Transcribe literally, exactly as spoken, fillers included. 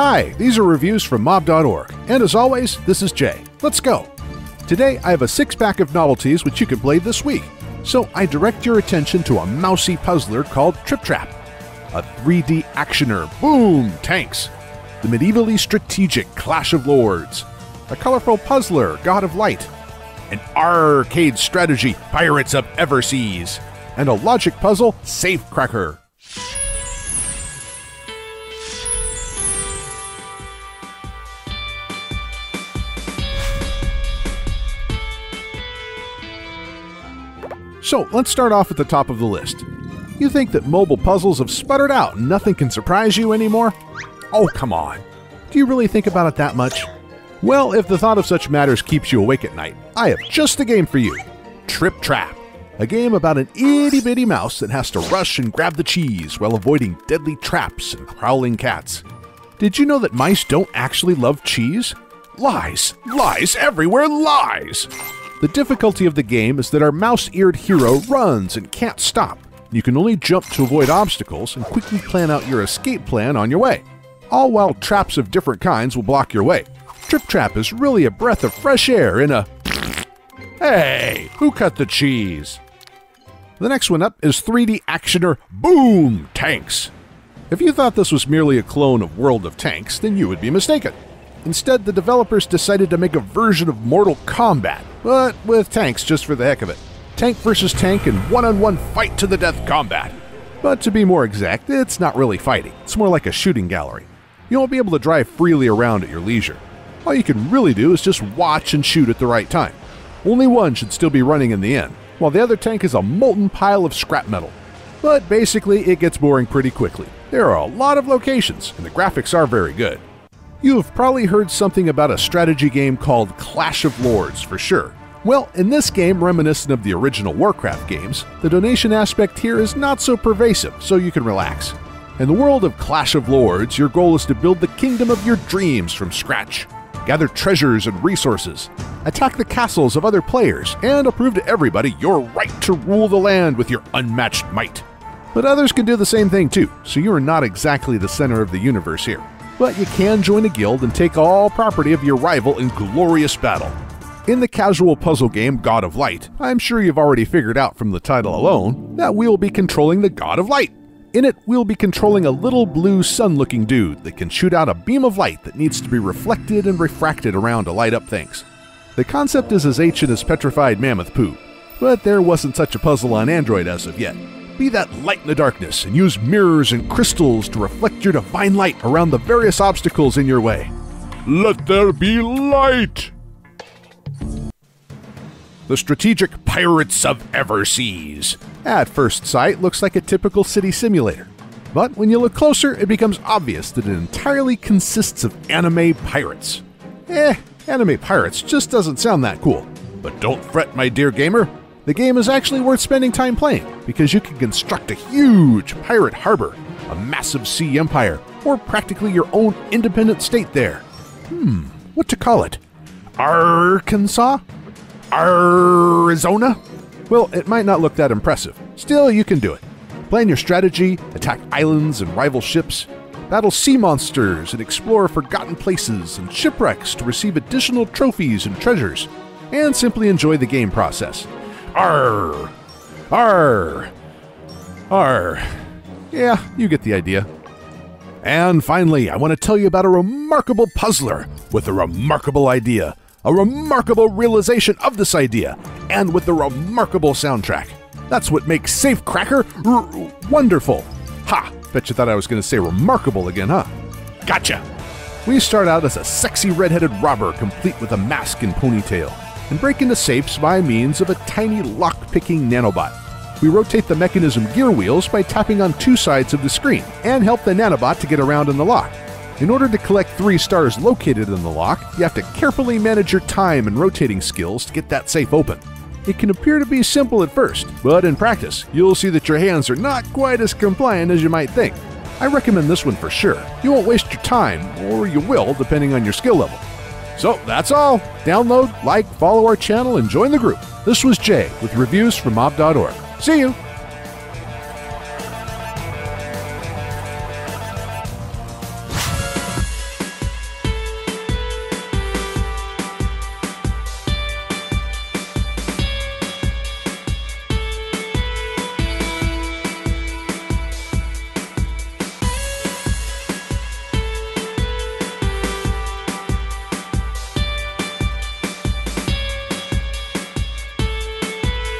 Hi, these are reviews from Mob dot org, and as always, this is Jay. Let's go! Today I have a six-pack of novelties which you can play this week, so I direct your attention to a mousy puzzler called Trip Trap, a three D actioner, Boom! Tanks, the medievally strategic Clash of Lords, a colorful puzzler, God of Light, an arcade strategy, Pirates of Everseas, and a logic puzzle, Safecracker. So let's start off at the top of the list. You think that mobile puzzles have sputtered out and nothing can surprise you anymore? Oh, come on. Do you really think about it that much? Well, if the thought of such matters keeps you awake at night, I have just a game for you. Trip Trap, a game about an itty-bitty mouse that has to rush and grab the cheese while avoiding deadly traps and prowling cats. Did you know that mice don't actually love cheese? Lies, lies, everywhere lies! The difficulty of the game is that our mouse-eared hero runs and can't stop. You can only jump to avoid obstacles and quickly plan out your escape plan on your way, all while traps of different kinds will block your way. Trip Trap is really a breath of fresh air in a... Hey, who cut the cheese? The next one up is three D actioner Boom! Tanks. If you thought this was merely a clone of World of Tanks, then you would be mistaken. Instead, the developers decided to make a version of Mortal Kombat, but with tanks just for the heck of it. Tank versus tank and one-on-one fight to the death combat. But to be more exact, it's not really fighting, it's more like a shooting gallery. You won't be able to drive freely around at your leisure. All you can really do is just watch and shoot at the right time. Only one should still be running in the end, while the other tank is a molten pile of scrap metal. But basically, it gets boring pretty quickly. There are a lot of locations, and the graphics are very good. You have probably heard something about a strategy game called Clash of Lords for sure. Well, in this game, reminiscent of the original Warcraft games, the donation aspect here is not so pervasive, so you can relax. In the world of Clash of Lords, your goal is to build the kingdom of your dreams from scratch, gather treasures and resources, attack the castles of other players, and prove to everybody your right to rule the land with your unmatched might. But others can do the same thing too, so you are not exactly the center of the universe here. But you can join a guild and take all property of your rival in glorious battle. In the casual puzzle game God of Light, I'm sure you've already figured out from the title alone that we'll be controlling the God of Light. In it, we'll be controlling a little blue sun-looking dude that can shoot out a beam of light that needs to be reflected and refracted around to light up things. The concept is as ancient as petrified mammoth poo, but there wasn't such a puzzle on Android as of yet. Be that light in the darkness and use mirrors and crystals to reflect your divine light around the various obstacles in your way. Let there be light! The strategic Pirates of Everseas. At first sight, looks like a typical city simulator. But when you look closer, it becomes obvious that it entirely consists of anime pirates. Eh, anime pirates just doesn't sound that cool. But don't fret, my dear gamer. The game is actually worth spending time playing, because you can construct a huge pirate harbor, a massive sea empire, or practically your own independent state there. Hmm, what to call it? Arkansas? Arizona? Well, it might not look that impressive. Still, you can do it. Plan your strategy, attack islands and rival ships, battle sea monsters and explore forgotten places and shipwrecks to receive additional trophies and treasures, and simply enjoy the game process. Arr! Arr! Arr! Yeah, you get the idea. And finally, I want to tell you about a remarkable puzzler with a remarkable idea, a remarkable realization of this idea, and with a remarkable soundtrack. That's what makes Safecracker wonderful. Ha! Bet you thought I was going to say remarkable again, huh? Gotcha! We start out as a sexy red-headed robber complete with a mask and ponytail, and break into safes by means of a tiny lock-picking nanobot. We rotate the mechanism gear wheels by tapping on two sides of the screen and help the nanobot to get around in the lock. In order to collect three stars located in the lock, you have to carefully manage your time and rotating skills to get that safe open. It can appear to be simple at first, but in practice, you'll see that your hands are not quite as compliant as you might think. I recommend this one for sure. You won't waste your time, or you will, depending on your skill level. So that's all. Download, like, follow our channel, and join the group. This was Jay with reviews from Mob dot org. See you!